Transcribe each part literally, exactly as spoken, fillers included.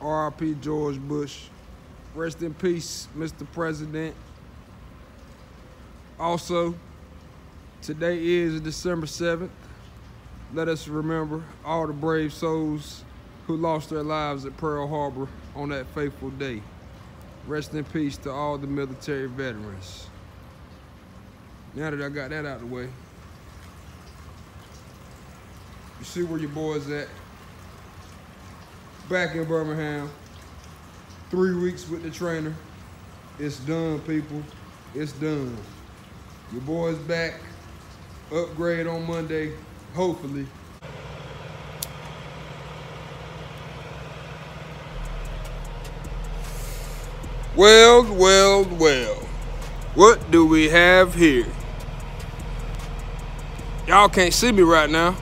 R I P George Bush. Rest in peace, Mister President. Also, today is December seventh. Let us remember all the brave souls who lost their lives at Pearl Harbor on that fateful day. Rest in peace to all the military veterans. Now that I got that out of the way, you see where your boy's at. Back in Birmingham, three weeks with the trainer. It's done, people, it's done. Your boy's back, upgrade on Monday, hopefully. Well, well, well. What do we have here? Y'all can't see me right now.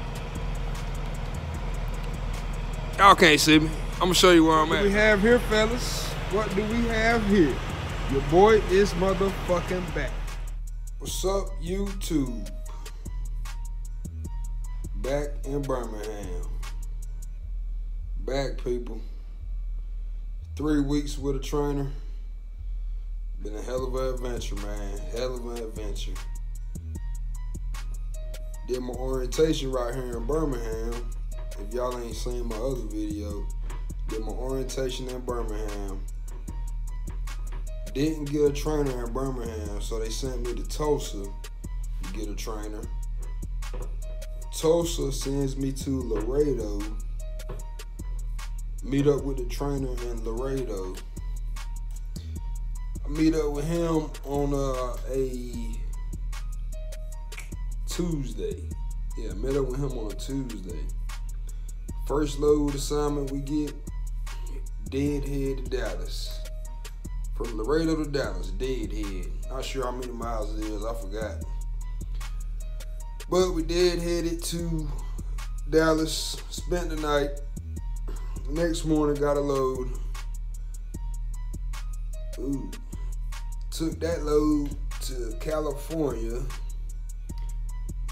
Y'all can't see me. I'm gonna show you where I'm at. What do we have here, fellas? What do we have here? Your boy is motherfucking back. What's up, YouTube? Back in Birmingham. Back, people. Three weeks with a trainer. Been a hell of an adventure, man. Hell of an adventure. Did my orientation right here in Birmingham. If y'all ain't seen my other video, did my orientation in Birmingham. Didn't get a trainer in Birmingham, so they sent me to Tulsa to get a trainer. Tulsa sends me to Laredo. Meet up with the trainer in Laredo. Meet up with him on uh, a Tuesday. Yeah, met up with him on a Tuesday. First load assignment we get, deadhead to Dallas. From Laredo to Dallas, deadhead. Not sure how many miles it is, I forgot. But we deadheaded to Dallas, spent the night. Next morning, got a load. Ooh. Took that load to California,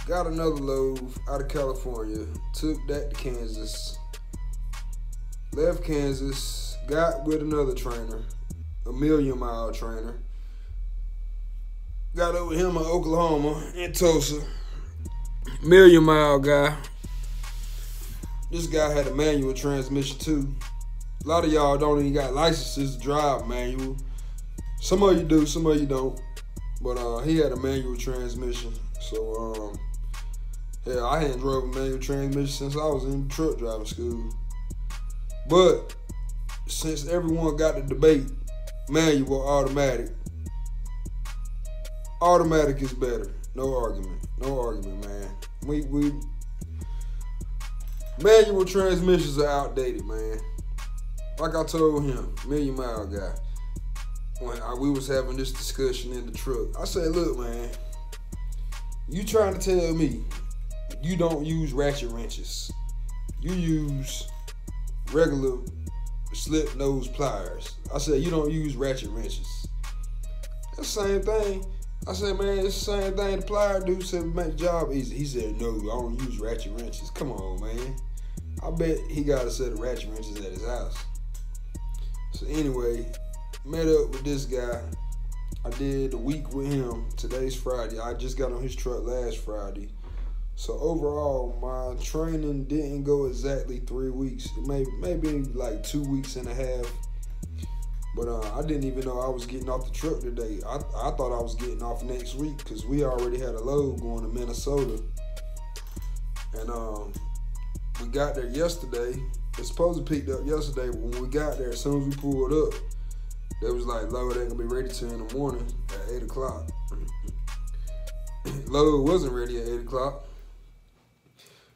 got another load out of California, took that to Kansas, left Kansas, got with another trainer, a million mile trainer, got over him in Oklahoma, in Tulsa, million mile guy. This guy had a manual transmission too. A lot of y'all don't even got licenses to drive manual. Some of you do, some of you don't. But uh, he had a manual transmission. So, um, yeah, I hadn't drove a manual transmission since I was in truck driving school. But since everyone got the debate, manual or automatic, automatic is better. No argument. No argument, man. We, we, manual transmissions are outdated, man. Like I told him, million mile guy, when I, we was having this discussion in the truck, I said, look, man, you trying to tell me you don't use ratchet wrenches. You use regular slip nose pliers. I said, you don't use ratchet wrenches. That's the same thing. I said, man, it's the same thing. The plier dude said, make the job easy. He said, no, I don't use ratchet wrenches. Come on, man. I bet he got a set of ratchet wrenches at his house. So anyway, met up with this guy. I did the week with him. Today's Friday. I just got on his truck last Friday. So overall, my training didn't go exactly three weeks. It may, maybe like two weeks and a half. But uh, I didn't even know I was getting off the truck today. I, I thought I was getting off next week because we already had a load going to Minnesota. And um, we got there yesterday. It's supposed to peaked up yesterday, but when we got there, as soon as we pulled up, they was like, load ain't gonna be ready till in the morning at eight o'clock. Load wasn't ready at eight o'clock.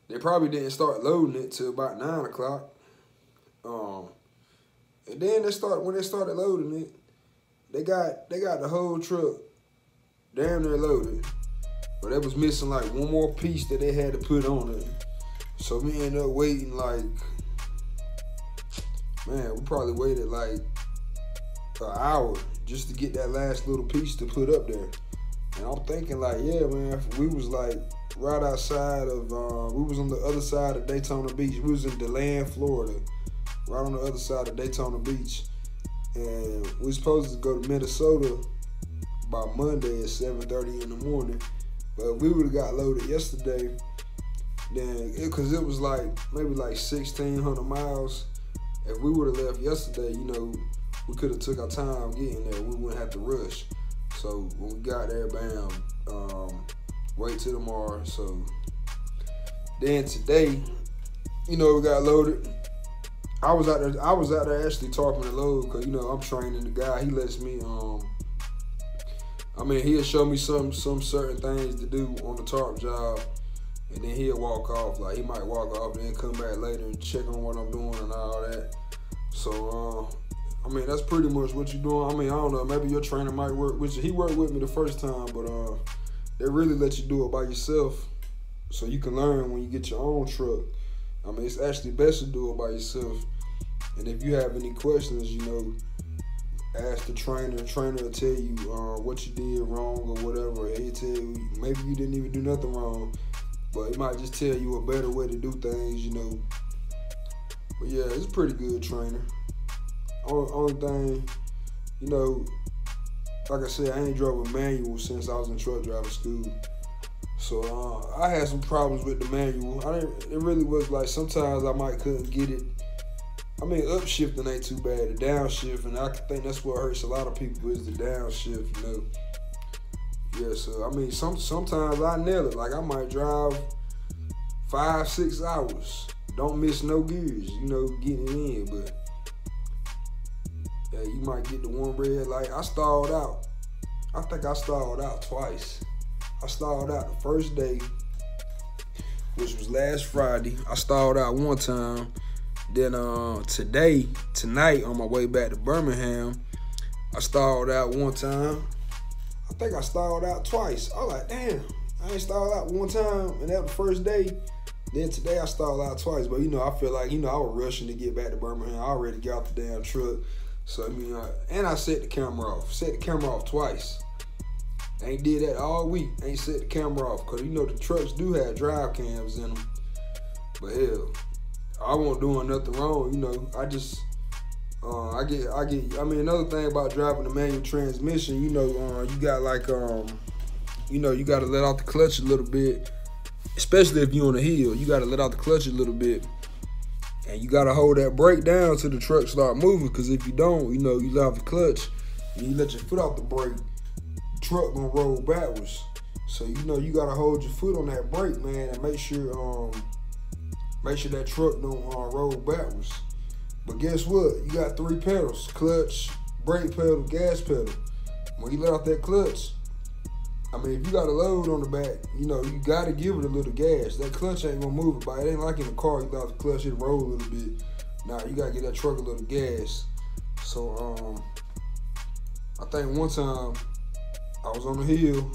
They probably didn't start loading it till about nine o'clock. Um, and then they start when they started loading it, they got they got the whole truck damn near loaded, but they was missing like one more piece that they had to put on it. So we ended up waiting like, man, we probably waited like an hour just to get that last little piece to put up there. And I'm thinking like, yeah, man, we was like right outside of, uh, we was on the other side of Daytona Beach. We was in DeLand, Florida. right on the other side of Daytona Beach. And we were supposed to go to Minnesota by Monday at seven thirty in the morning. But we would have got loaded yesterday. Then, because it, it was like maybe like sixteen hundred miles. If we would have left yesterday, you know, we could have took our time getting there. We wouldn't have to rush. So when we got there, bam, um, wait till tomorrow. So then today, you know, we got loaded. I was out there. I was out there actually tarping the load because you know I'm training the guy. He lets me. Um, I mean, he'll show me some some certain things to do on the tarp job, and then he'll walk off. Like he might walk off and then come back later and check on what I'm doing and all that. So uh, I mean, that's pretty much what you're doing. I mean, I don't know. Maybe your trainer might work with you. He worked with me the first time, but uh, they really let you do it by yourself, so you can learn when you get your own truck. I mean, it's actually best to do it by yourself. And if you have any questions, you know, ask the trainer. The trainer will tell you uh, what you did wrong or whatever. He'll tell you, maybe you didn't even do nothing wrong, but it might just tell you a better way to do things, you know. But yeah, it's a pretty good trainer. Only, only thing, you know, like I said, I ain't drove a manual since I was in truck driver school. So uh, I had some problems with the manual. I didn't, it really was like sometimes I might couldn't get it. I mean, upshifting ain't too bad. The downshift, and I think that's what hurts a lot of people is the downshift, you know. Yeah, so I mean, some sometimes I nail it. Like I might drive five, six hours. Don't miss no gears, you know, getting in. But yeah, you might get the one red light. I stalled out. I think I stalled out twice. I stalled out the first day, which was last Friday. I stalled out one time. Then uh, today, tonight, on my way back to Birmingham, I stalled out one time. I think I stalled out twice. I was like, damn, I ain't stalled out one time, and that was the first day. Then today, I stalled out twice. But, you know, I feel like, you know, I was rushing to get back to Birmingham. I already got the damn truck. So, I mean, I, and I set the camera off. Set the camera off twice. Ain't did that all week. Ain't set the camera off because you know the trucks do have drive cams in them. But hell, I wasn't doing nothing wrong. You know, I just uh, I get I get. I mean, another thing about driving the manual transmission, you know, uh, you got like um, you know, you got to let out the clutch a little bit, especially if you on a hill. You got to let out the clutch a little bit, and you got to hold that brake down till the truck start moving. Because if you don't, you know, you let out the clutch and you let your foot off the brake, truck gonna roll backwards. So you know you gotta hold your foot on that brake, man, and make sure um make sure that truck don't uh, roll backwards. But guess what? You got three pedals: clutch, brake pedal, gas pedal. When you let out that clutch, I mean, if you got a load on the back, you know you gotta give it a little gas. That clutch ain't gonna move it, but it ain't like in the car. You let out the clutch, it roll a little bit. Nah, you gotta give that truck a little gas. So um, I think one time, I was on the hill,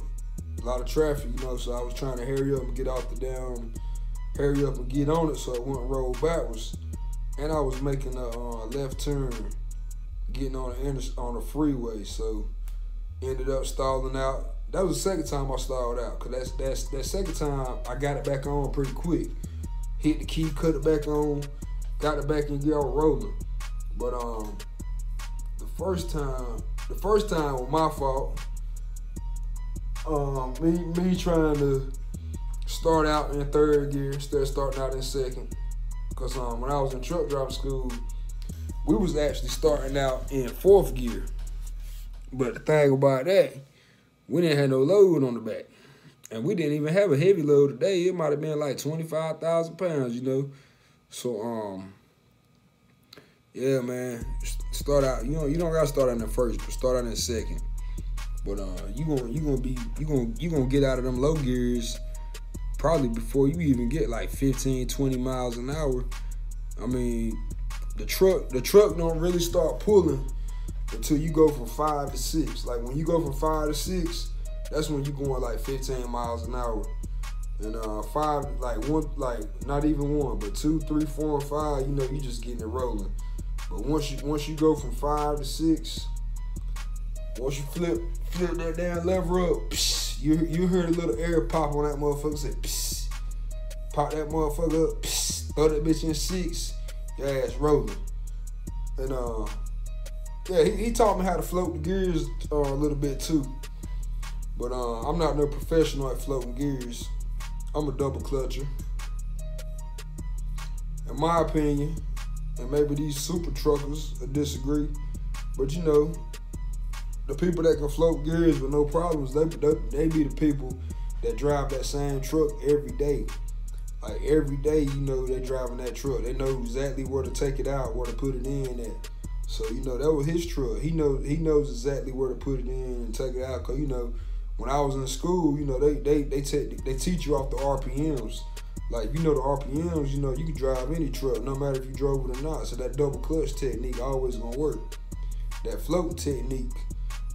a lot of traffic, you know, so I was trying to hurry up and get off the down, hurry up and get on it so it wouldn't roll backwards. And I was making a uh, left turn, getting on the, inter on the freeway, so ended up stalling out. That was the second time I stalled out, because that's, that's, that second time I got it back on pretty quick. Hit the key, cut it back on, got it back and get out rolling. But um, the first time, the first time was my fault. Um, me, me trying to start out in third gear instead of starting out in second. Because um, when I was in truck driver school, we was actually starting out in fourth gear. But the thing about that, we didn't have no load on the back. And we didn't even have a heavy load today. It might have been like twenty-five thousand pounds, you know. So, um, yeah, man, start out, you know, you don't got to start out in first, but start out in second. But uh, you gonna you gonna be you gonna you gonna get out of them low gears probably before you even get like fifteen, twenty miles an hour. I mean, the truck the truck don't really start pulling until you go from five to six. Like when you go from five to six, that's when you going like fifteen miles an hour. And uh, five like one like not even one, but two, three, four, and five. You know, you just getting it rolling. But once you once you go from five to six. Once you flip, flip that damn lever up, psh, you you hear the little air pop on that motherfucker. Say, psh, pop that motherfucker up, psh, throw that bitch in six, your ass rolling. And uh, yeah, he, he taught me how to float the gears uh, a little bit too. But uh, I'm not no professional at floating gears. I'm a double clutcher. In my opinion, and maybe these super truckers will disagree, but you know, the people that can float gears with no problems, they, they, they be the people that drive that same truck every day. Like every day, you know, they driving that truck. They know exactly where to take it out, where to put it in at. So, you know, that was his truck. He know, he knows exactly where to put it in and take it out. Because, you know, when I was in school, you know, they they they, te they teach you off the R P Ms. Like, you know, the R P Ms, you know, you can drive any truck, no matter if you drove it or not. So that double clutch technique always going to work. That float technique,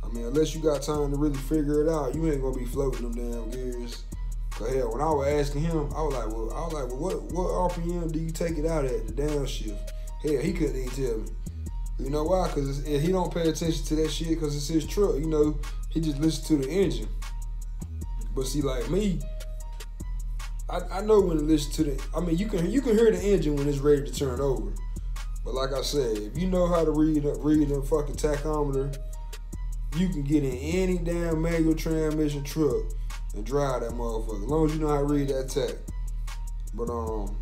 I mean, unless you got time to really figure it out, you ain't going to be floating them damn gears. Because, hell, when I was asking him, I was like, well, I was like, well what, what R P M do you take it out at, the down shift? Hell, he couldn't even tell me. You know why? Because he don't pay attention to that shit because it's his truck, you know. He just listens to the engine. But see, like me, I, I know when to listen to the, I mean, you can you can hear the engine when it's ready to turn over. But like I said, if you know how to read a, read a fucking tachometer, you can get in any damn manual transmission truck and drive that motherfucker, as long as you know how to read that tach. But um,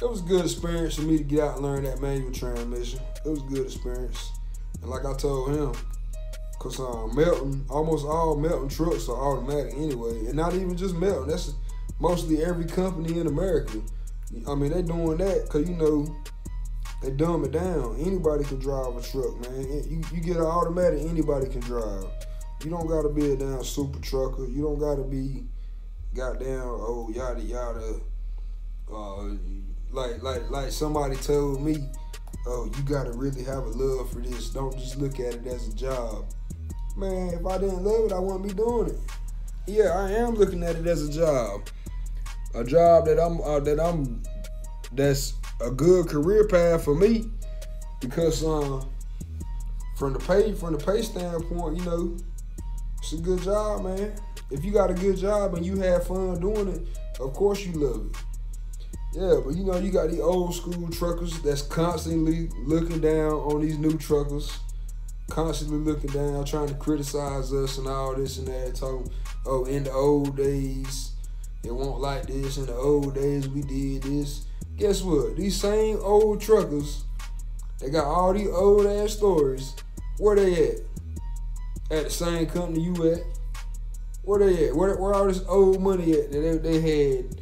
it was a good experience for me to get out and learn that manual transmission. It was a good experience. And like I told him, cause um, Melton, almost all Melton trucks are automatic anyway, and not even just Melton, that's mostly every company in America. I mean, they doing that because, you know, they dumb it down. Anybody can drive a truck, man. You, you get an automatic, anybody can drive. You don't got to be a damn super trucker. You don't got to be goddamn, oh, yada, yada. Uh, like, like, like somebody told me, oh, you got to really have a love for this. Don't just look at it as a job. Man, if I didn't love it, I wouldn't be doing it. Yeah, I am looking at it as a job. A job that I'm uh, that I'm that's a good career path for me, because uh, from the pay from the pay standpoint, you know, it's a good job, man. If you got a good job and you have fun doing it, of course you love it. Yeah, but you know, you got the old school truckers that's constantly looking down on these new truckers, constantly looking down, trying to criticize us and all this and that, talking, oh, in the old days, it won't like this. In the old days, we did this. Guess what? These same old truckers, they got all these old ass stories. Where they at? At the same company you at? Where they at? Where, where all this old money at that they, they had?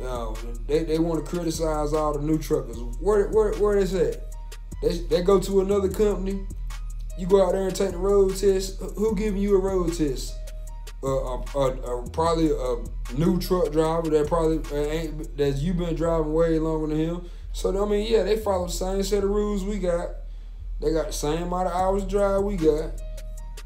Uh, they they want to criticize all the new truckers. Where where where is that? They they go to another company. You go out there and take the road test. Who giving you a road test? Uh, uh, uh, uh, probably a new truck driver that probably uh, ain't that you've been driving way longer than him. So I mean, yeah, they follow the same set of rules we got. They got the same amount of hours to drive we got.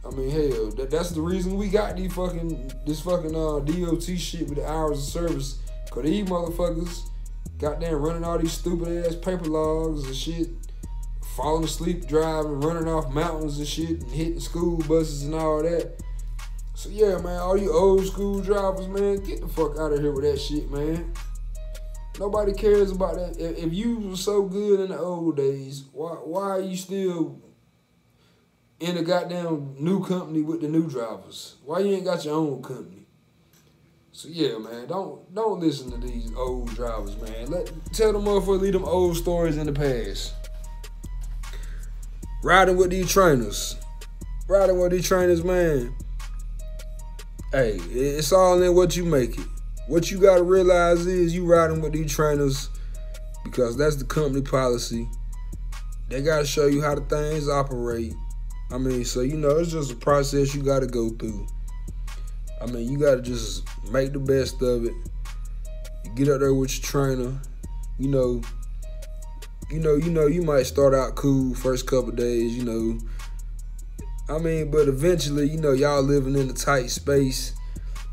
I mean, hell, that, that's the reason we got these fucking this fucking uh, D O T shit with the hours of service. Cause these motherfuckers, goddamn, running all these stupid ass paper logs and shit, falling asleep driving, running off mountains and shit, and hitting school buses and all that. So yeah, man, all you old school drivers, man, get the fuck out of here with that shit, man. Nobody cares about that. If, if you were so good in the old days, why why are you still in a goddamn new company with the new drivers? Why you ain't got your own company? So yeah, man, don't don't listen to these old drivers, man. Let tell them motherfuckers, leave them old stories in the past. Riding with these trainers, riding with these trainers, man. Hey, it's all in what you make it. What you gotta realize is you riding with these trainers because that's the company policy. They gotta show you how the things operate. I mean, so you know, it's just a process you gotta go through. I mean, you gotta just make the best of it. You get up there with your trainer. You know, you know, you know, you might start out cool first couple days, you know. I mean, but eventually, you know, y'all living in a tight space,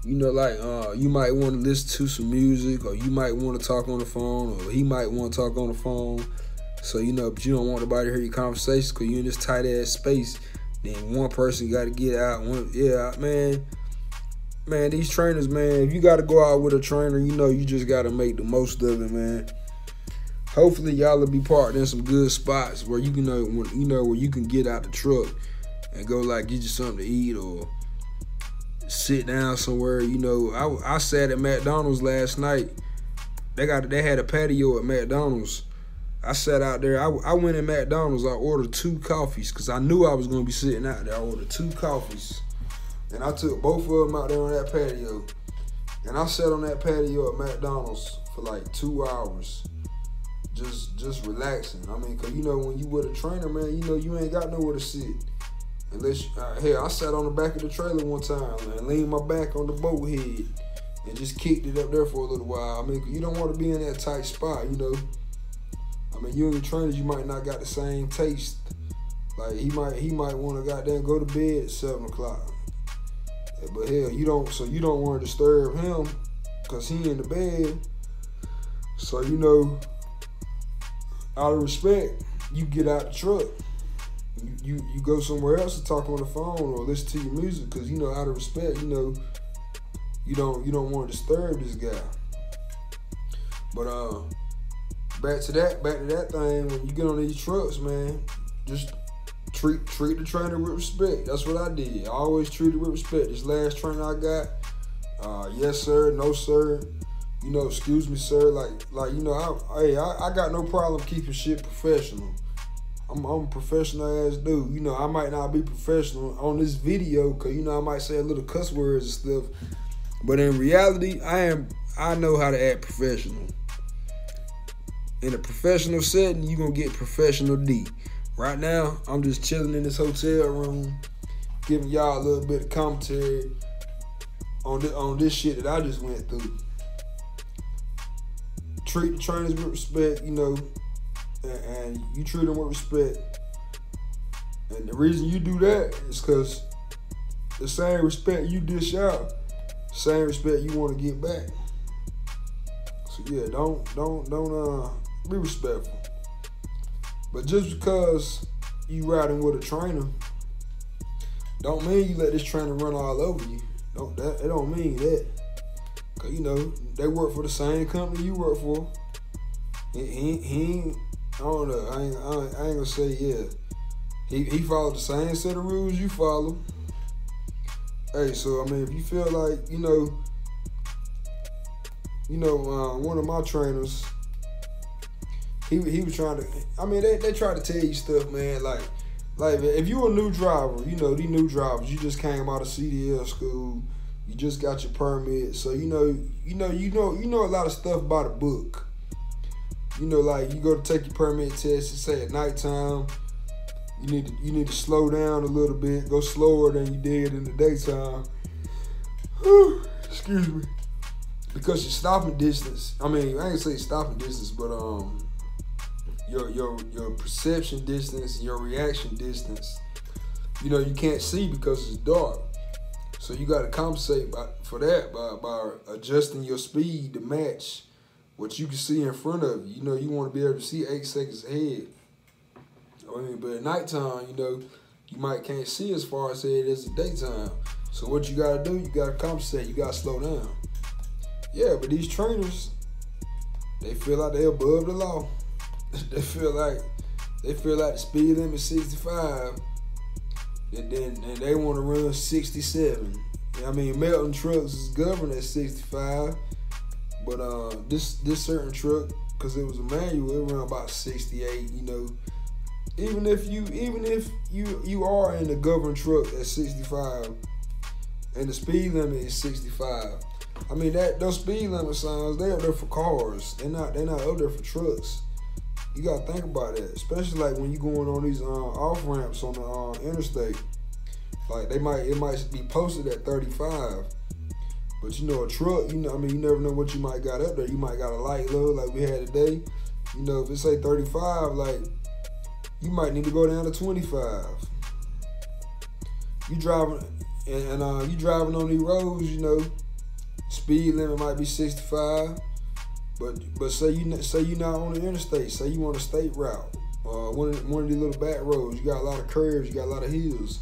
you know, like uh, you might want to listen to some music, or you might want to talk on the phone, or he might want to talk on the phone. So, you know, but you don't want nobody to hear your conversations because you're in this tight ass space. Then one person got to get out. One, yeah, man, man, these trainers, man, if you got to go out with a trainer, you know, you just got to make the most of it, man. hopefully y'all will be parked in some good spots where you can know when, you know where you can get out the truck and go like get you something to eat or sit down somewhere. You know, I I sat at McDonald's last night. They got they had a patio at McDonald's. I sat out there. I, I went in McDonald's. I ordered two coffees because I knew I was gonna be sitting out there. I ordered two coffees, and I took both of them out there on that patio. And I sat on that patio at McDonald's for like two hours, just just relaxing. I mean, cause you know when you with a trainer, man, you know you ain't got nowhere to sit. Unless you, uh, hell, I sat on the back of the trailer one time and leaned my back on the boat head and just kicked it up there for a little while. I mean, you don't want to be in that tight spot, you know. I mean, you and your trainers, you might not got the same taste. Like he might, he might want to goddamn go to bed at seven o'clock. But hell, you don't. So you don't want to disturb him, cause he in the bed. So you know, out of respect, you get out the truck. You, you you go somewhere else to talk on the phone or listen to your music, cause you know, out of respect, you know, you don't you don't want to disturb this guy. But uh, back to that, back to that thing. When you get on these trucks, man, just treat treat the trainer with respect. That's what I did. I always treated with respect. This last trainer I got, uh, yes sir, no sir, you know, excuse me sir, like like you know, I hey, I, I got no problem keeping shit professional. I'm, I'm a professional ass dude. You know, I might not be professional on this video because, you know, I might say a little cuss words and stuff. But in reality, I am. I know how to act professional. In a professional setting, you're going to get professional D. Right now, I'm just chilling in this hotel room, giving y'all a little bit of commentary on this, on this shit that I just went through. Treat the trainers with respect, you know. And you treat them with respect. And the reason you do that is because the same respect you dish out, same respect you want to get back. So yeah, don't don't don't uh be respectful. But just because you riding with a trainer, don't mean you let this trainer run all over you. Don't that it don't mean that. Cause you know they work for the same company you work for. He he. he I don't know. I ain't, I ain't, I ain't gonna say yeah. He he followed the same set of rules you follow. Hey, so I mean, if you feel like you know, you know, uh, one of my trainers, he he was trying to. I mean, they they try to tell you stuff, man. Like like if you a new driver, you know these new drivers, you just came out of C D L school, you just got your permit, so you know you know you know you know a lot of stuff about a book. You know, like you go to take your permit test and say at nighttime, you need to you need to slow down a little bit, go slower than you did in the daytime. Excuse me, because your stopping distance. I mean, I ain't say stopping distance, but um, your your your perception distance, your reaction distance. You know, you can't see because it's dark, so you got to compensate by, for that by by adjusting your speed to match what you can see in front of you. You know, you want to be able to see eight seconds ahead. I mean, but at nighttime, you know, you might can't see as far as ahead as the daytime. So what you got to do, you got to compensate. You got to slow down. Yeah, but these trainers, they feel like they're above the law. they feel like they feel like the speed limit sixty-five, and then and they want to run sixty-seven. I mean, Melton Trucks is governed at sixty-five. But uh, this this certain truck, cause it was a manual, it ran about sixty-eight. You know, even if you even if you you are in the governed truck at sixty-five, and the speed limit is sixty-five. I mean that those speed limit signs, they up there for cars. They're not they're not up there for trucks. You gotta think about that, especially like when you going on these uh, off ramps on the uh, interstate. Like they might it might be posted at thirty-five. But you know, a truck, you know, I mean, you never know what you might got up there. You might got a light load like we had today. You know, if it say thirty-five, like, you might need to go down to twenty-five. You driving, and, and uh, you driving on these roads, you know, speed limit might be sixty-five. But but say you say you're not on the interstate. Say you on a state route. Uh, one of, one of these little back roads. You got a lot of curves. You got a lot of hills.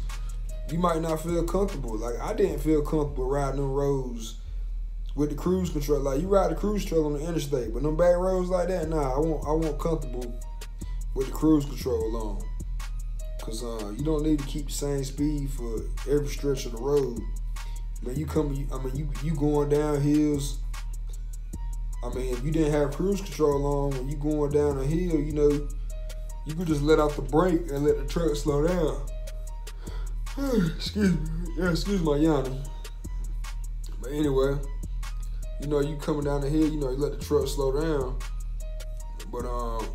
You might not feel comfortable. Like I didn't feel comfortable riding on roads with the cruise control. Like, you ride the cruise control on the interstate, but them back roads like that, nah, I want I want comfortable with the cruise control on. Cause uh, you don't need to keep the same speed for every stretch of the road. I mean, you come, I mean, you you going down hills. I mean, if you didn't have cruise control on when you going down a hill, you know, you could just let out the brake and let the truck slow down. Excuse me, yeah, excuse my yawning. But anyway, you know, you coming down the hill, you know, you let the truck slow down. But um,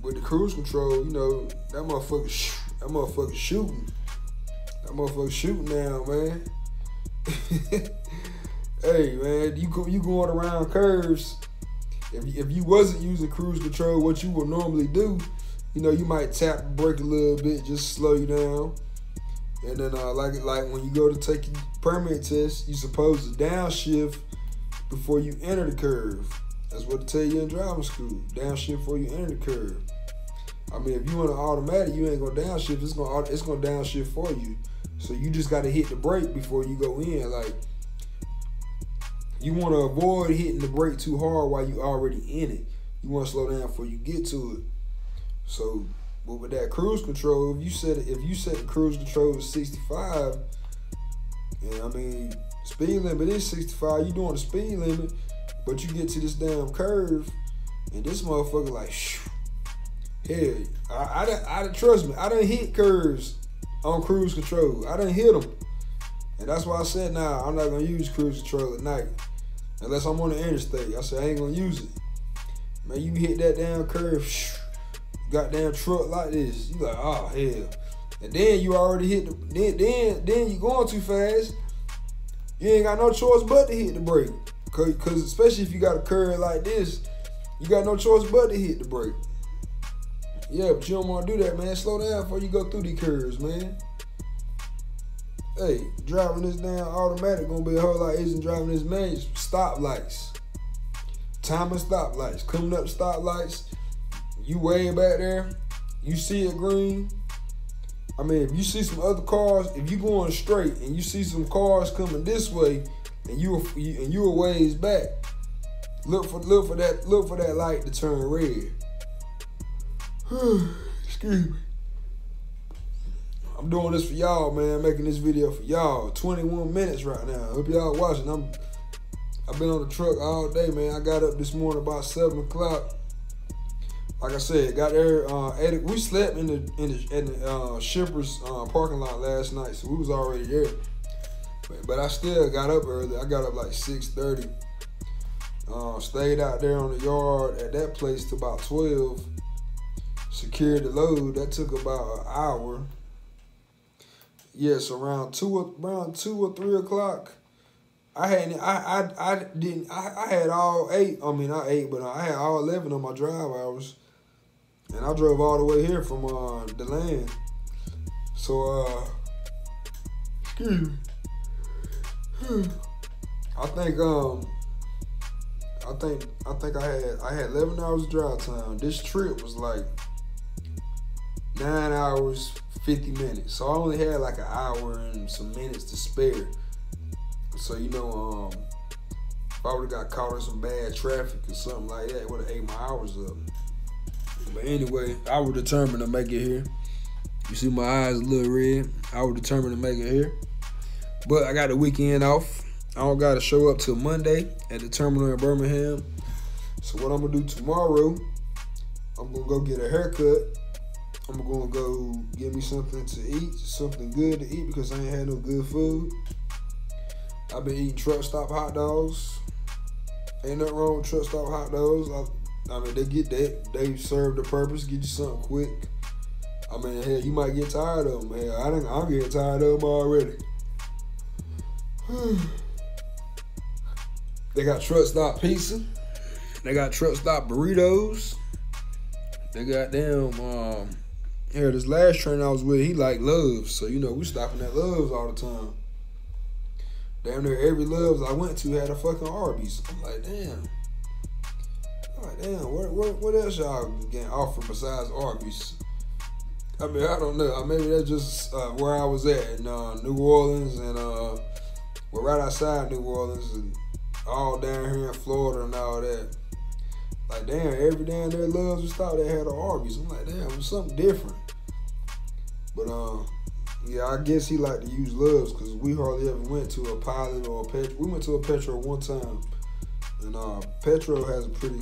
with the cruise control, you know, that motherfucker. Sh That motherfucker shooting. That motherfucker shooting now, man. Hey, man, you go, you going around curves. If you, if you wasn't using cruise control, what you would normally do, you know, you might tap the brake a little bit, just slow you down. And then, uh, like like when you go to take your permit test, you supposed to downshift before you enter the curve. That's what they tell you in driving school. Downshift before you enter the curve. I mean, if you in an automatic, you ain't gonna downshift. It's gonna it's gonna downshift for you. So you just gotta hit the brake before you go in. Like, you want to avoid hitting the brake too hard while you already in it. You want to slow down before you get to it. So, but with that cruise control, if you set it, if you set the cruise control to sixty-five, and I mean speed limit is sixty-five, you doing the speed limit, but you get to this damn curve, and this motherfucker like. Shh. Yeah, I, I, I, trust me, I done hit curves on cruise control. I done hit them. And that's why I said, nah, I'm not going to use cruise control at night. Unless I'm on the interstate. I said, I ain't going to use it. Man, you hit that damn curve, shh, goddamn truck like this. You like, oh, hell. And then you already hit the, then, then, then you going too fast. You ain't got no choice but to hit the brake. Cause, Cause especially if you got a curve like this, you got no choice but to hit the brake. Yeah, but you don't want to do that, man. Slow down before you go through these curves, man. Hey, driving this damn automatic gonna be a whole lot easier than driving this manual. Stop lights, timing stop lights, coming up stop lights. You way back there, you see it green. I mean, if you see some other cars, if you going straight and you see some cars coming this way, and you and you a ways back, look for look for that look for that light to turn red. Excuse me. I'm doing this for y'all, man. Making this video for y'all. twenty-one minutes right now. Hope y'all watching. I'm. I've been on the truck all day, man. I got up this morning about seven o'clock. Like I said, got there. Uh, eight, we slept in the in the, in the uh, shippers uh, parking lot last night, so we was already there. But, but I still got up early. I got up like six thirty. Uh, stayed out there on the yard at that place till about twelve. Secured the load. That took about an hour. Yes, around two, around two or three o'clock. I had, I, I, I didn't. I, I had all eight. I mean, not eight, but I had all eleven on my drive hours, and I drove all the way here from uh, DeLand. So, uh, excuse me. I think, um, I think, I think I had, I had eleven hours of drive time. This trip was like. Nine hours, fifty minutes. So I only had like an hour and some minutes to spare. So you know, um, if I would've got caught in some bad traffic or something like that, it would've ate my hours up. But anyway, I was determined to make it here. You see my eyes a little red. I was determined to make it here. But I got the weekend off. I don't gotta show up till Monday at the terminal in Birmingham. So what I'm gonna do tomorrow, I'm gonna go get a haircut. I'm gonna go get me something to eat, something good to eat because I ain't had no good food. I've been eating truck stop hot dogs. Ain't nothing wrong with truck stop hot dogs. I, I mean, they get that. They serve the purpose, get you something quick. I mean, hell, you might get tired of them. Hell, I didn't, I'm getting tired of them already. They got truck stop pizza. They got truck stop burritos. They got them, um, yeah, this last train I was with, he liked Loves. So, you know, we stopping at Loves all the time. Damn near every Loves I went to had a fucking Arby's. I'm like, damn. I'm like, damn, what, what, what else y'all getting offered besides Arby's? I mean, I don't know. Maybe that's just uh, where I was at in uh, New Orleans and, uh, well, right outside New Orleans. And all down here in Florida and all that. Like, damn, every damn their Loves and stuff, they had an Arby's. I'm like, damn, it was something different. But, um, yeah, I guess he liked to use Loves because we hardly ever went to a Pilot or a Petro. We went to a Petro one time. And uh, Petro has a pretty,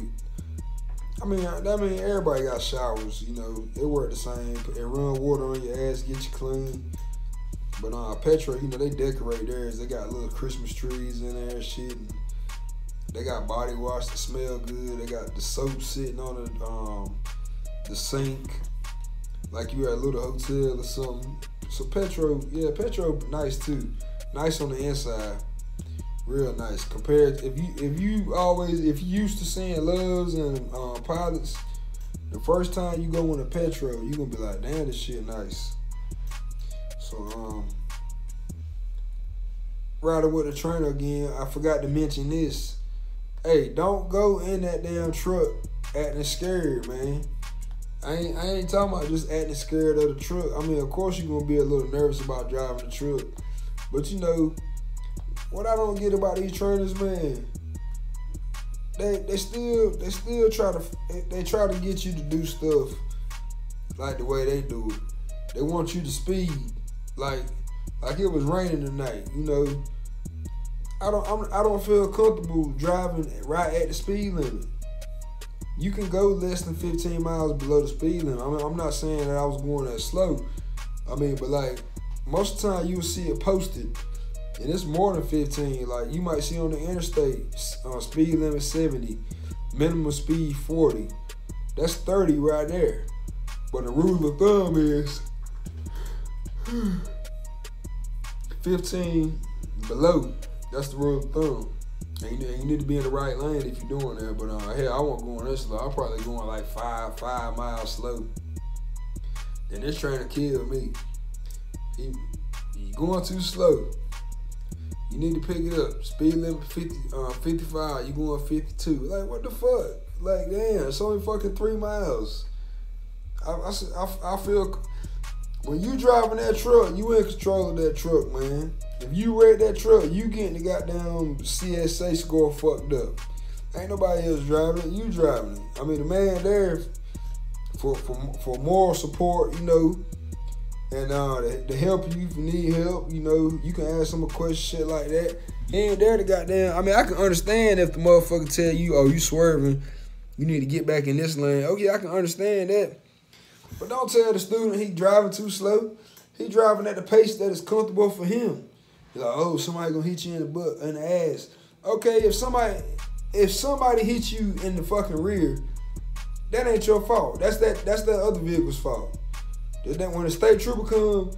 I mean, I, I mean, everybody got showers, you know. It worked the same. It run water on your ass, get you clean. But uh, Petro, you know, they decorate theirs. They got little Christmas trees in there and shit. And they got body wash that smell good. They got the soap sitting on the, um, the sink, like you at a little hotel or something. So Petro, yeah, Petro, nice too. Nice on the inside, real nice. Compared, if you if you always if you used to seeing Loves and uh, Pilots, the first time you go in a Petro, you gonna be like, damn, this shit nice. So um, riding with a trainer again. I forgot to mention this. Hey, don't go in that damn truck acting scared, man. I ain't, I ain't talking about just acting scared of the truck. I mean, of course you're going to be a little nervous about driving the truck. But, you know, what I don't get about these trainers, man, they they still they still try to they try to get you to do stuff like the way they do it. They want you to speed like like it was raining tonight, you know. I don't I'm, I don't feel comfortable driving right at the speed limit. You can go less than fifteen miles below the speed limit. I mean, I'm not saying that I was going that slow. I mean, but like, most of the time you'll see it posted, and it's more than fifteen. Like, you might see on the interstate, uh, speed limit seventy, minimum speed forty. That's thirty right there. But the rule of thumb is fifteen below. That's the rule of thumb. And you, and you need to be in the right lane if you're doing that. But uh, hell, I won't go on this slow. I'm probably going like five, five miles slow. And this trainer killed me. He, he going too slow. You need to pick it up. Speed limit fifty, uh, fifty-five. You going fifty-two. Like, what the fuck? Like, damn, it's only fucking three miles. I, I, I, I feel when you driving that truck, you in control of that truck, man. If you read that truck, you getting the goddamn C S A score fucked up. Ain't nobody else driving it. You driving it. I mean, the man there for for, for moral support, you know, and uh, to, to help you if you need help, you know, you can ask him a question, shit like that. He ain't there to goddamn. I mean, I can understand if the motherfucker tell you, oh, you swerving, you need to get back in this lane. Okay, I can understand that. But don't tell the student he driving too slow. He driving at the pace that is comfortable for him. Like, oh, somebody gonna hit you in the butt, in the ass. Okay, if somebody, if somebody hits you in the fucking rear, that ain't your fault. That's that. That's that other vehicle's fault. That when a state trooper come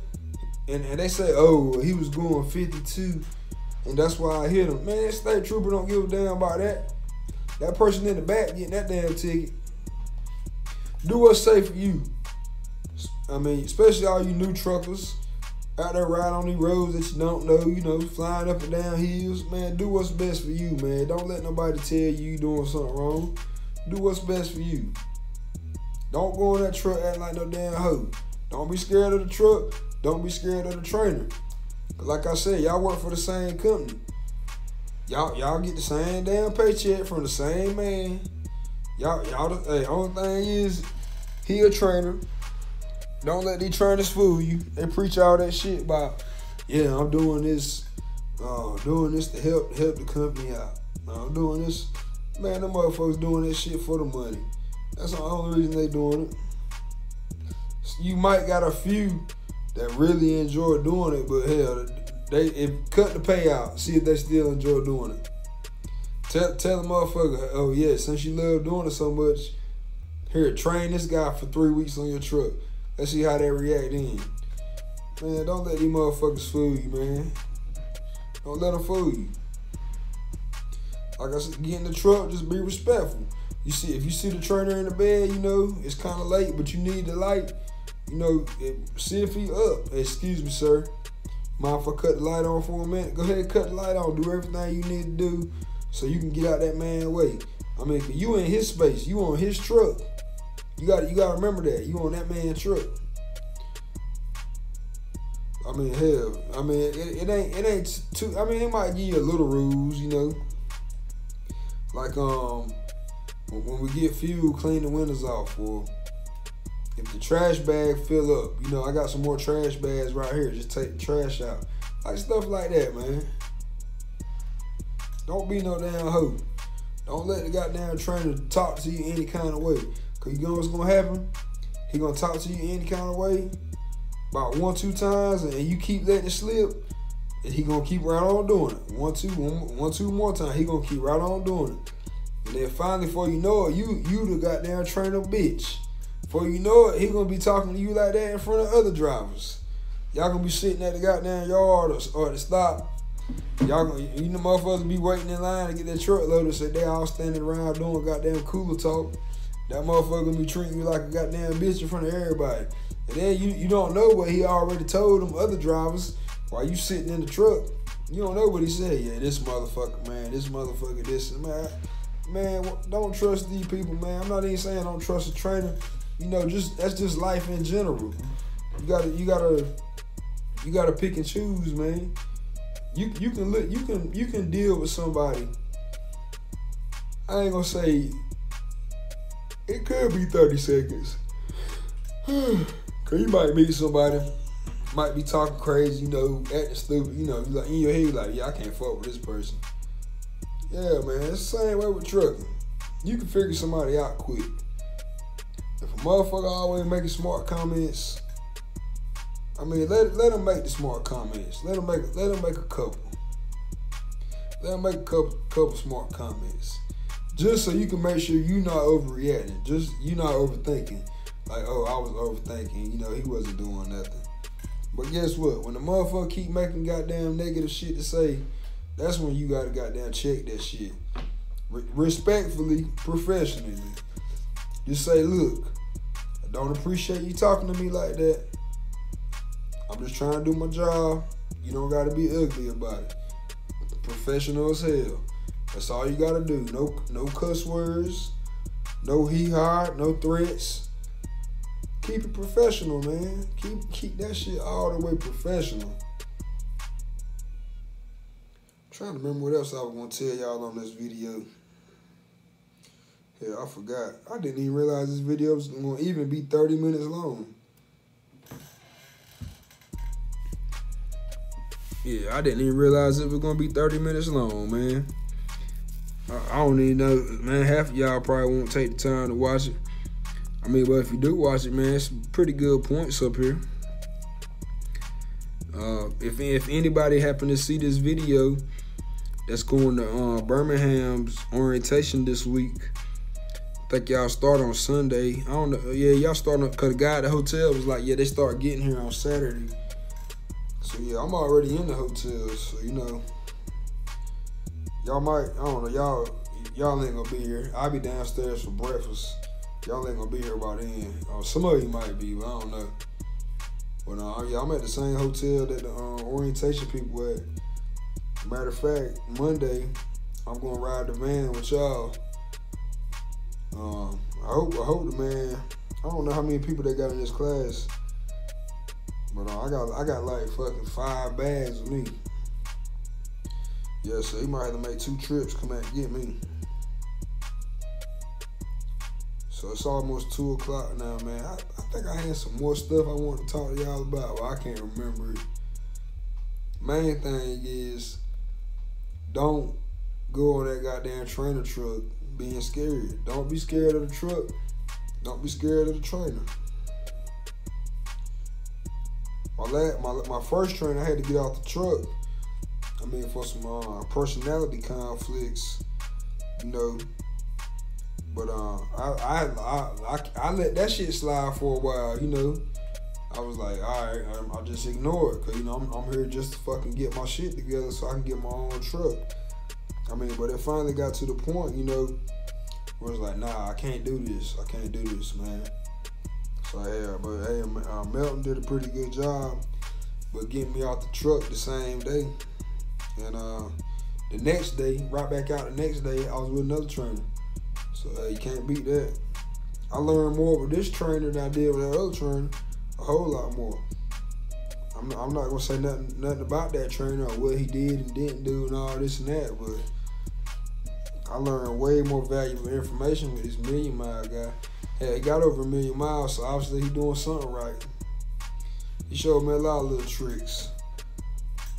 and, and they say, oh, he was going fifty-two, and that's why I hit him. Man, that state trooper don't give a damn about that. That person in the back getting that damn ticket. Do what's safe for you. I mean, especially all you new truckers out there riding on these roads that you don't know, you know, flying up and down hills. Man, do what's best for you, man. Don't let nobody tell you you doing something wrong. Do what's best for you. Don't go in that truck acting like no damn hoe. Don't be scared of the truck. Don't be scared of the trainer. Like I said, y'all work for the same company. Y'all y'all get the same damn paycheck from the same man. Y'all, y'all, hey, only thing is, he a trainer. Don't let these trainers fool you. They preach all that shit about, yeah, I'm doing this, uh, doing this to help help the company out. I'm doing this. Man, them motherfuckers doing that shit for the money. That's the only reason they doing it. You might got a few that really enjoy doing it, but hell, they if cut the payout. See if they still enjoy doing it. Tell tell the motherfucker, oh yeah, since you love doing it so much, here, train this guy for three weeks on your truck. Let's see how they react then. Man, don't let these motherfuckers fool you, man. Don't let them fool you. Like I said, get in the truck, just be respectful. You see, if you see the trainer in the bed, you know, it's kind of late, but you need the light. You know, it, see if he up. Excuse me, sir. Mind if I cut the light on for a minute? Go ahead and cut the light on. Do everything you need to do so you can get out that man's way. I mean, you in his space. You on his truck. You gotta, you gotta remember that. You on that man's truck. I mean, hell. I mean, it, it ain't, it ain't too. I mean, it might give you little rules, you know. Like um, when we get fuel, clean the windows off. Or if the trash bag fill up, you know, I got some more trash bags right here. Just take the trash out. Like stuff like that, man. Don't be no damn hoe. Don't let the goddamn trainer talk to you any kind of way. Cause you know what's gonna happen? He gonna talk to you any kind of way about one, two times, and you keep letting it slip, and he gonna keep right on doing it. One, two, one, one, two more time. He gonna keep right on doing it. And then finally, before you know it, you you the goddamn trainer bitch. Before you know it, he gonna be talking to you like that in front of other drivers. Y'all gonna be sitting at the goddamn yard or, or the stop. Y'all gonna, you know, motherfuckers be waiting in line to get their truck loaded, so they all standing around doing goddamn cooler talk. That motherfucker gonna be treating you like a goddamn bitch in front of everybody. And then you, you don't know what he already told them other drivers while you sitting in the truck. You don't know what he said. Yeah, this motherfucker, man, this motherfucker, this. Man, man, don't trust these people, man. I'm not even saying don't trust a trainer. You know, just that's just life in general. You gotta, you gotta, you gotta pick and choose, man. You you can look, you can you can deal with somebody. I ain't gonna say it could be thirty seconds. Cause you might meet somebody, might be talking crazy, you know, acting stupid, you know, like in your head, like, yeah, I can't fuck with this person. Yeah, man, it's the same way with trucking. You can figure somebody out quick. If a motherfucker always making smart comments, I mean, let let him make the smart comments. Let him make let him make a couple. Let him make a couple couple smart comments, just so you can make sure you're not overreacting. Just you're not overthinking. Like, oh, I was overthinking, you know, he wasn't doing nothing. But guess what? When the motherfucker keep making goddamn negative shit to say, that's when you gotta goddamn check that shit. Re respectfully, professionally. Just say, look, I don't appreciate you talking to me like that. I'm just trying to do my job. You don't gotta be ugly about it. Professional as hell. That's all you gotta do. No, no cuss words, no hee-haw, no threats. Keep it professional, man. Keep keep that shit all the way professional. I'm trying to remember what else I was gonna tell y'all on this video. Yeah, I forgot. I didn't even realize this video was gonna even be thirty minutes long. Yeah, I didn't even realize it was gonna be thirty minutes long, man. I, I don't even know, man. Half of y'all probably won't take the time to watch it. I mean, but if you do watch it, man, it's pretty good points up here. Uh, if if anybody happened to see this video that's going to uh, Birmingham's orientation this week, I think y'all start on Sunday. I don't know. Yeah, y'all start on, because the guy at the hotel was like, yeah, they start getting here on Saturday. So, yeah, I'm already in the hotel. So, you know, y'all might, I don't know, y'all y'all ain't going to be here. I'll be downstairs for breakfast. Y'all ain't gonna be here by then. Uh, some of you might be, but I don't know. But uh, yeah, I'm at the same hotel that the uh, orientation people at. Matter of fact, Monday, I'm gonna ride the van with y'all. Um, I hope, I hope the man. I don't know how many people they got in this class, but uh, I got, I got like fucking five bags with me. Yeah, so he might have to make two trips, come out and get me. So it's almost two o'clock now, man. I, I think I had some more stuff I want to talk to y'all about, but I can't remember it. Main thing is, don't go on that goddamn trainer truck being scared. Don't be scared of the truck. Don't be scared of the trainer. My last, my, my first trainer, I had to get off the truck. I mean, for some uh, personality conflicts, you know. But uh, I, I I I let that shit slide for a while, you know. I was like, all right, I'm, I just ignore it, cause you know I'm, I'm here just to fucking get my shit together so I can get my own truck. I mean, but it finally got to the point, you know, where it's like, nah, I can't do this, I can't do this, man. So yeah, but hey, uh, Melton did a pretty good job, but getting me off the truck the same day, and uh, the next day, right back out the next day, I was with another trainer. So uh, you can't beat that. I learned more with this trainer than I did with that other trainer, a whole lot more. I'm not, I'm not gonna say nothing, nothing about that trainer or what he did and didn't do and all this and that, but I learned way more valuable information with this Million Mile guy. Yeah, he got over a million miles, so obviously he doing something right. He showed me a lot of little tricks.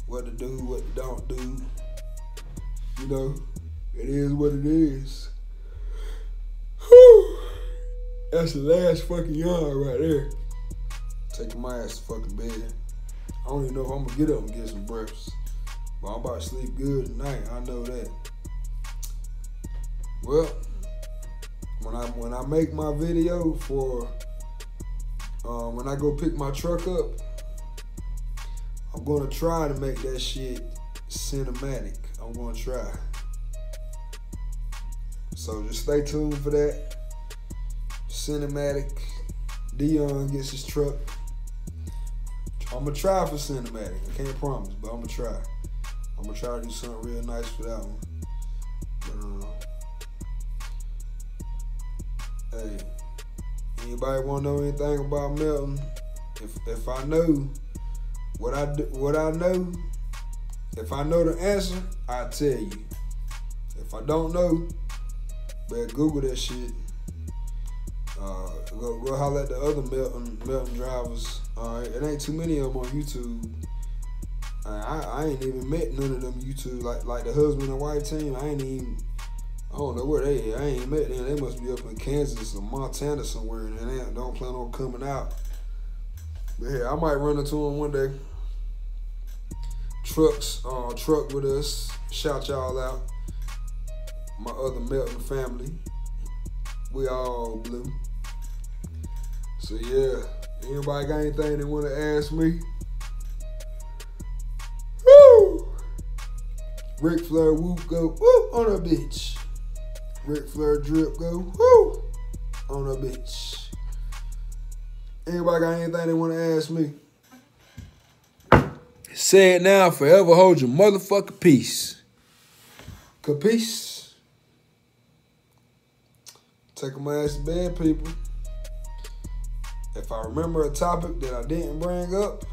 What to do, what to don't do. You know, it is what it is. Whew. That's the last fucking yard right there. Taking my ass to fucking bed. I don't even know if I'm gonna get up and get some breakfast. But I'm about to sleep good tonight, I know that. Well, when I when I make my video for um, when I go pick my truck up, I'm gonna try to make that shit cinematic. I'm gonna try. So just stay tuned for that. Cinematic. Dion gets his truck. I'm gonna try for cinematic. I can't promise, but I'm gonna try. I'm gonna try to do something real nice for that one. But, um, hey, anybody wanna know anything about Melton? If if I know what I do, what I know, if I know the answer, I tell you. If I don't know, better Google that shit. Uh, go, go holler at the other Melton, Melton drivers. Uh, it ain't too many of them on YouTube. I, I, I ain't even met none of them YouTube, like like the husband and wife team. I ain't even, I don't know where they at. I ain't met them. They must be up in Kansas or Montana somewhere, and they don't plan on coming out. But yeah, I might run into them one day. Trucks, uh, truck with us. Shout y'all out. My other Melton family. We all blue. So yeah, anybody got anything they want to ask me? Woo! Ric Flair whoop go whoop on a bitch. Ric Flair drip go whoop on a bitch. Anybody got anything they want to ask me? Say it now, forever hold your motherfucking peace. Capisce? Taking my ass to bed, people. If I remember a topic that I didn't bring up,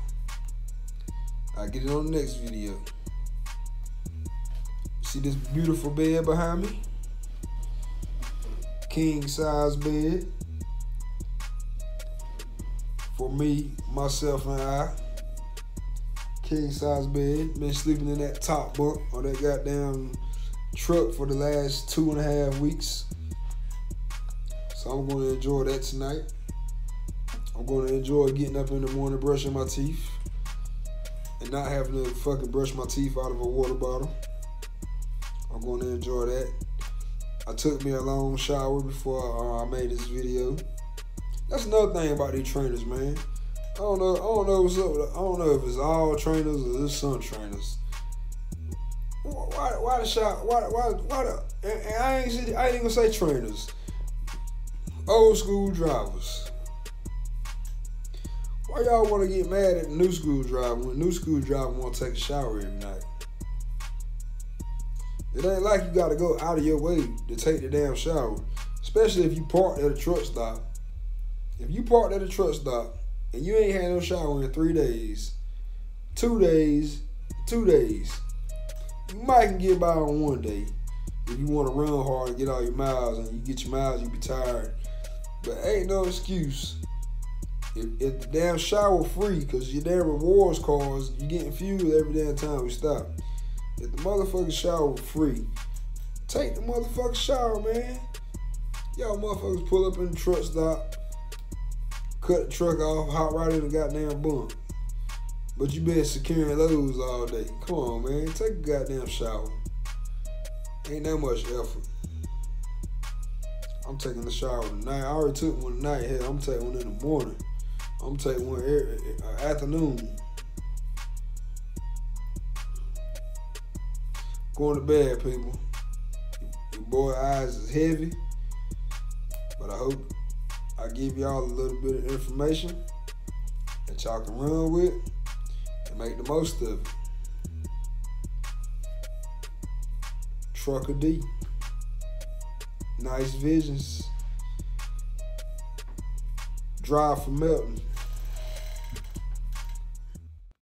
I'll get it on the next video. See this beautiful bed behind me? King size bed. For me, myself, and I. King size bed. Been sleeping in that top bunk or that goddamn truck for the last two and a half weeks. I'm going to enjoy that tonight. I'm going to enjoy getting up in the morning, brushing my teeth, and not having to fucking brush my teeth out of a water bottle. I'm going to enjoy that. I took me a long shower before I, uh, I made this video. That's another thing about these trainers, man. I don't know. I don't know what's up. I don't know if it's all trainers or just some trainers. Why? Why the shop? Why? Why? Why the? And, and I ain't. I ain't even say trainers. Old school drivers. Why y'all want to get mad at new school driver when new school driver want to take a shower every night? It ain't like you got to go out of your way to take the damn shower, especially if you parked at a truck stop. If you parked at a truck stop and you ain't had no shower in three days, two days, two days, you might can get by on one day if you want to run hard and get all your miles, and you get your miles, you be tired. But ain't no excuse. If, if the damn shower free, because your damn rewards cause you getting fuel every damn time we stop. If the motherfucking shower free, take the motherfucking shower, man. Y'all motherfuckers pull up in the truck stop, cut the truck off, hop right in the goddamn bunk. But you been securing loads all day. Come on, man. Take a goddamn shower. Ain't that much effort. I'm taking a shower tonight. I already took one tonight. Hell, I'm taking one in the morning. I'm taking one every, uh, afternoon. Going to bed, people. Your boy eyes is heavy, but I hope I give y'all a little bit of information that y'all can run with and make the most of it. Trucker D. Nice visions. Drive for Melton.